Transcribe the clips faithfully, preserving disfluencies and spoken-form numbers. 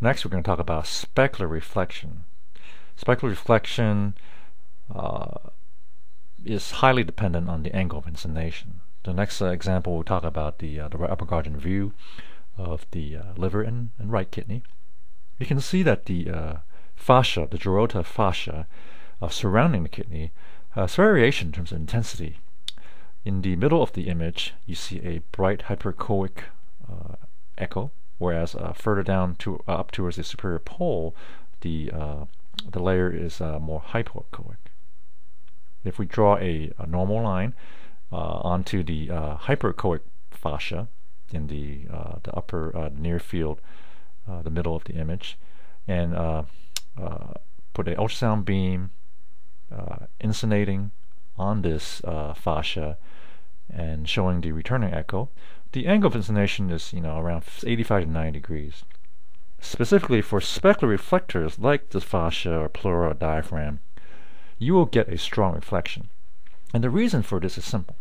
Next we're going to talk about specular reflection. Specular reflection uh, is highly dependent on the angle of insonation. The next uh, example we'll talk about the, uh, the upper Guardian view of the uh, liver and, and right kidney. You can see that the uh, fascia, the Gerota fascia uh, surrounding the kidney has variation in terms of intensity. In the middle of the image you see a bright hyperechoic uh, echo, whereas uh, further down to uh, up towards the superior pole the, uh, the layer is uh, more hypoechoic. If we draw a, a normal line uh, onto the uh, hyperechoic fascia in the, uh, the upper uh, near field, uh, the middle of the image, and uh, uh, put an ultrasound beam uh, insonating on this uh, fascia and showing the returning echo, the angle of insonation is, you know, around eighty-five to ninety degrees. Specifically for specular reflectors like the fascia or pleura or diaphragm, you will get a strong reflection. And the reason for this is simple.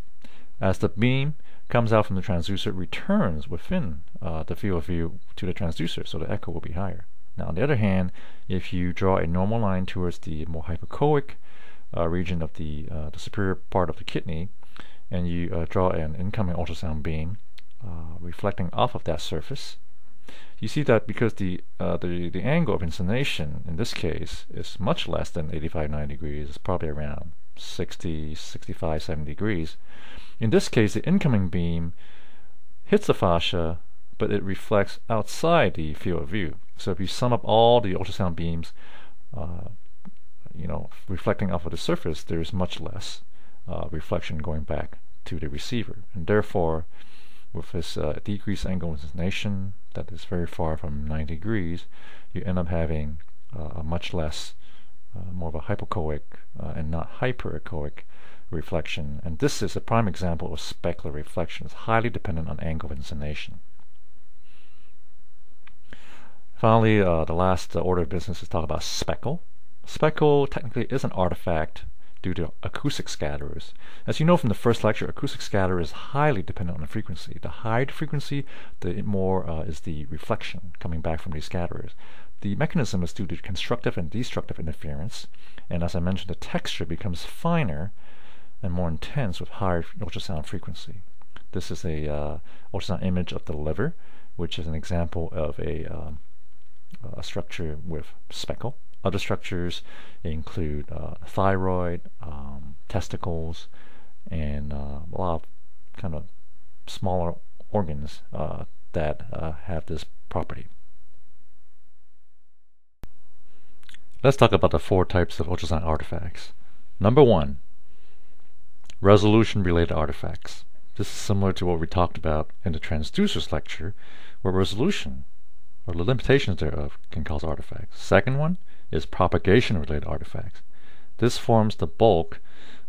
As the beam comes out from the transducer, it returns within uh, the field of view to the transducer, so the echo will be higher. Now, on the other hand, if you draw a normal line towards the more hyperechoic uh, region of the, uh, the superior part of the kidney, and you uh, draw an incoming ultrasound beam uh, reflecting off of that surface, you see that because the, uh, the, the angle of insonation in this case is much less than eighty-five to ninety degrees, it's probably around sixty, sixty-five, seventy degrees. In this case, the incoming beam hits the fascia, but it reflects outside the field of view. So if you sum up all the ultrasound beams, uh, you know, reflecting off of the surface, there is much less uh, reflection going back to the receiver. And therefore, with this uh, decreased angle of insonation that is very far from ninety degrees, you end up having uh, a much less, uh, more of a hypoechoic uh, and not hyperechoic reflection. And this is a prime example of specular reflection. It's highly dependent on angle of insonation. Finally, uh, the last uh, order of business is talk about speckle. Speckle technically is an artifact due to acoustic scatterers. As you know from the first lecture, acoustic scatter is highly dependent on the frequency. The higher the frequency, the more uh, is the reflection coming back from these scatterers. The mechanism is due to constructive and destructive interference, and as I mentioned, the texture becomes finer and more intense with higher ultrasound frequency. This is a uh, ultrasound image of the liver, which is an example of a um, a structure with speckle. Other structures include uh, thyroid, um, testicles, and uh, a lot of kind of smaller organs uh, that uh, have this property. Let's talk about the four types of ultrasound artifacts. Number one, resolution related artifacts. This is similar to what we talked about in the transducers lecture, where resolution or the limitations thereof can cause artifacts. Second one is propagation related artifacts. This forms the bulk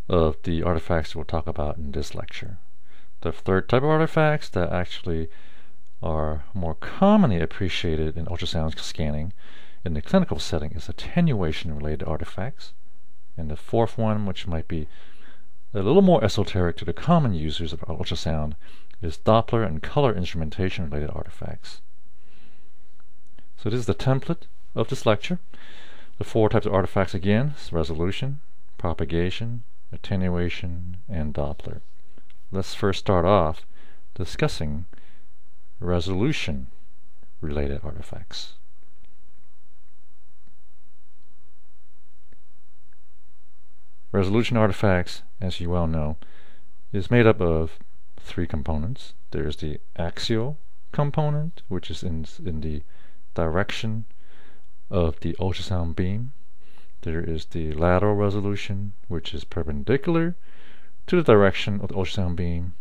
of the artifacts we'll talk about in this lecture. The third type of artifacts that actually are more commonly appreciated in ultrasound scanning in the clinical setting is attenuation related artifacts. And the fourth one, which might be a little more esoteric to the common users of ultrasound, is Doppler and color instrumentation related artifacts. So this is the template of this lecture. The four types of artifacts again is resolution, propagation, attenuation, and Doppler. Let's first start off discussing resolution related artifacts. Resolution artifacts, as you well know, is made up of three components. There's the axial component, which is in, in the direction of the ultrasound beam. There is the lateral resolution, which is perpendicular to the direction of the ultrasound beam,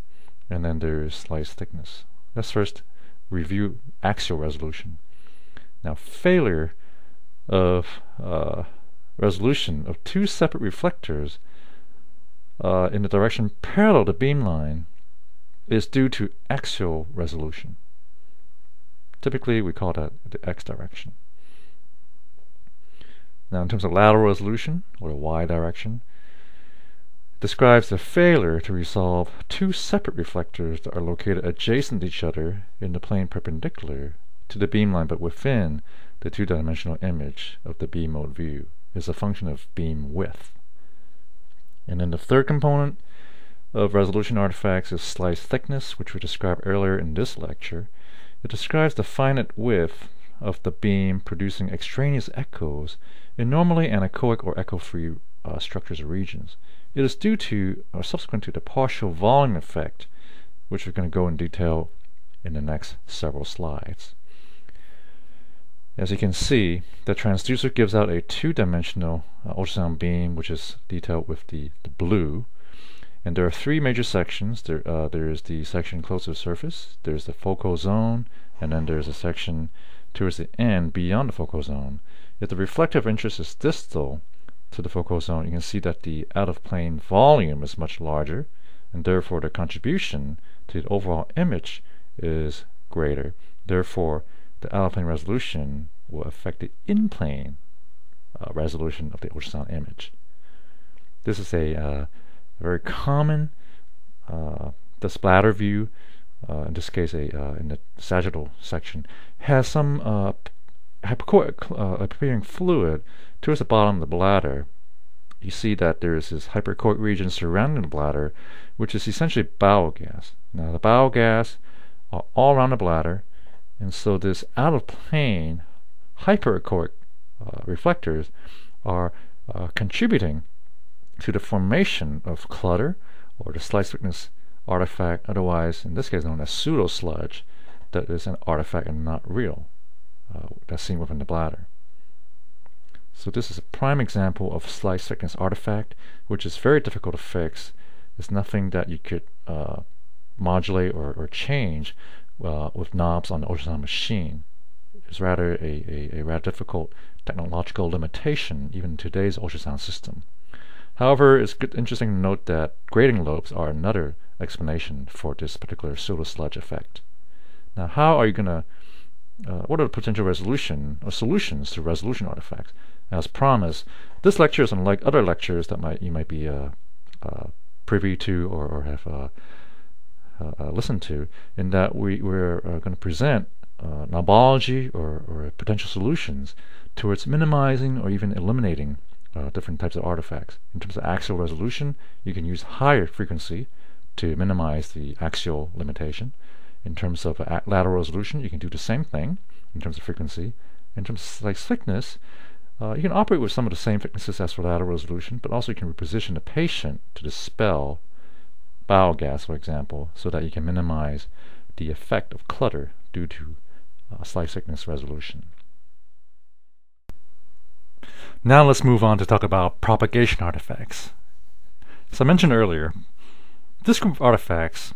and then there is slice thickness. Let's first review axial resolution. Now, failure of uh, resolution of two separate reflectors uh, in the direction parallel to beamline is due to axial resolution. Typically, we call that the x direction. Now, in terms of lateral resolution, or the y direction, it describes the failure to resolve two separate reflectors that are located adjacent to each other in the plane perpendicular to the beamline, but within the two-dimensional image of the B-mode view is a function of beam width. And then the third component of resolution artifacts is slice thickness, which we described earlier in this lecture. It describes the finite width of the beam producing extraneous echoes in normally anechoic or echo-free uh, structures or regions. It is due to or subsequent to the partial volume effect, which we're going to go in detail in the next several slides. As you can see, the transducer gives out a two-dimensional uh, ultrasound beam, which is detailed with the, the blue. And there are three major sections. There, uh, there's the section close to the surface, there's the focal zone, and then there's a section towards the end beyond the focal zone. If the reflective interest is distal to the focal zone, you can see that the out-of-plane volume is much larger, and therefore the contribution to the overall image is greater. Therefore, the out-of-plane resolution will affect the in-plane uh, resolution of the ultrasound image. This is a uh, very common uh, the splatter view, uh, in this case a uh, in the sagittal section, has some uh, hyperchoic uh, appearing fluid towards the bottom of the bladder. You see that there is this hyperchoic region surrounding the bladder, which is essentially bowel gas. Now the bowel gas are all around the bladder, and so this out-of-plane hyperechoic uh, reflectors are uh, contributing to the formation of clutter, or the slice thickness artifact, otherwise in this case known as pseudo-sludge, that is an artifact and not real, uh, that's seen within the bladder. So this is a prime example of slice thickness artifact, which is very difficult to fix. It's nothing that you could uh, modulate or, or change Uh, with knobs on the ultrasound machine. It's rather a, a, a rather difficult technological limitation even in today's ultrasound system. However, it's good, interesting to note that grating lobes are another explanation for this particular pseudo-sludge effect. Now, how are you going to, uh, what are the potential resolution or solutions to resolution artifacts? As promised, this lecture is unlike other lectures that might you might be uh, uh, privy to or, or have uh, Uh, listen to, in that we, we're uh, going to present uh, knobology or, or potential solutions towards minimizing or even eliminating uh, different types of artifacts. In terms of axial resolution, you can use higher frequency to minimize the axial limitation. In terms of uh, lateral resolution, you can do the same thing in terms of frequency. In terms of slice thickness, uh, you can operate with some of the same thicknesses as for lateral resolution, but also you can reposition the patient to dispel bowel gas, for example, so that you can minimize the effect of clutter due to uh, slice thickness resolution. Now let's move on to talk about propagation artifacts. As I mentioned earlier, this group of artifacts,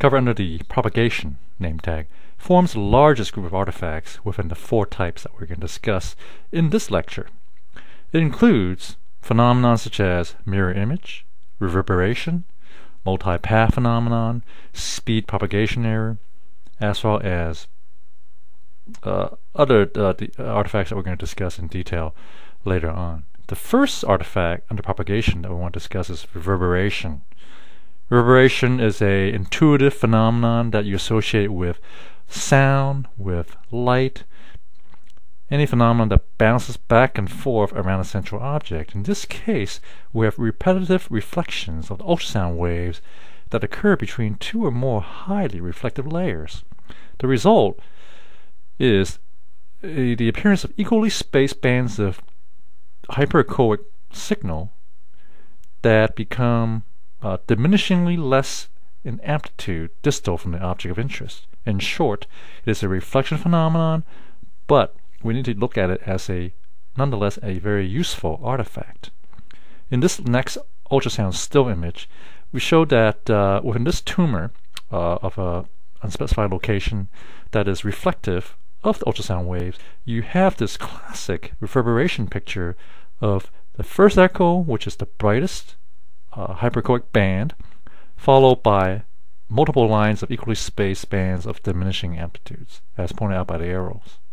covered under the propagation name tag, forms the largest group of artifacts within the four types that we're going to discuss in this lecture. It includes phenomena such as mirror image, reverberation, multi-path phenomenon, speed propagation error, as well as uh, other uh, the artifacts that we're going to discuss in detail later on. The first artifact under propagation that we want to discuss is reverberation. Reverberation is a intuitive phenomenon that you associate with sound, with light, any phenomenon that bounces back and forth around a central object. In this case, we have repetitive reflections of the ultrasound waves that occur between two or more highly reflective layers. The result is uh, the appearance of equally spaced bands of hyperechoic signal that become uh, diminishingly less in amplitude distal from the object of interest. In short, it is a reflection phenomenon, but we need to look at it as a, nonetheless, a very useful artifact. In this next ultrasound still image, we showed that uh, within this tumor uh, of an unspecified location that is reflective of the ultrasound waves, you have this classic reverberation picture of the first echo, which is the brightest uh, hyperechoic band, followed by multiple lines of equally spaced bands of diminishing amplitudes, as pointed out by the arrows.